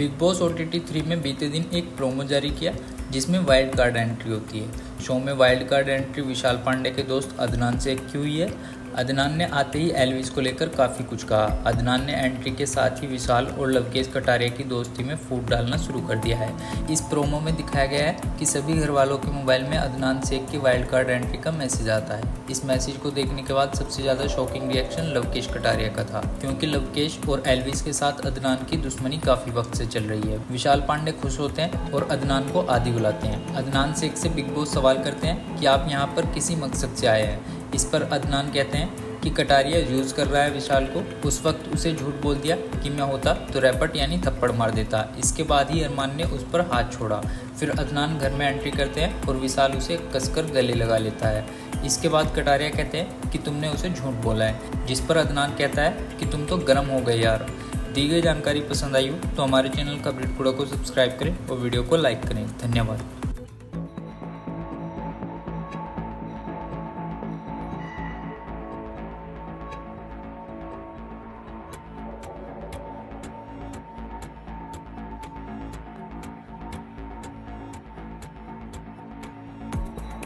Big boss OTT 3 में बीते दिन एक प्रोमो जारी किया जिसमें वाइल्ड कार्ड एंट्री होती है। शो में wild card entry Vishal Pandey के दोस्त अदनान शेख की हुई है। अदनान ने आते ही एल्विश को लेकर काफ़ी कुछ कहा। अदनान ने एंट्री के साथ ही विशाल और लवकेश कटारिया की दोस्ती में फूट डालना शुरू कर दिया है। इस प्रोमो में दिखाया गया है कि सभी घर वालों के मोबाइल में अदनान शेख की वाइल्ड कार्ड एंट्री का मैसेज आता है। इस मैसेज को देखने के बाद सबसे ज़्यादा शॉकिंग रिएक्शन लवकेश कटारिया का था, क्योंकि लवकेश और एल्विश के साथ अदनान की दुश्मनी काफ़ी वक्त से चल रही है। विशाल पांडे खुश होते हैं और अदनान को आदि बुलाते हैं। अदनान शेख से बिग बॉस सवाल करते हैं कि आप यहाँ पर किसी मकसद से आए हैं। इस पर अदनान कहते हैं कि कटारिया यूज़ कर रहा है विशाल को। उस वक्त उसे झूठ बोल दिया कि मैं होता तो रैपट यानी थप्पड़ मार देता। इसके बाद ही अरमान ने उस पर हाथ छोड़ा। फिर अदनान घर में एंट्री करते हैं और विशाल उसे कसकर गले लगा लेता है। इसके बाद कटारिया कहते हैं कि तुमने उसे झूठ बोला है, जिस पर अदनान कहता है कि तुम तो गर्म हो गए यार। दी गई जानकारी पसंद आई हो तो हमारे चैनल का ब्रेड कूड़ा को सब्सक्राइब करें और वीडियो को लाइक करें। धन्यवाद।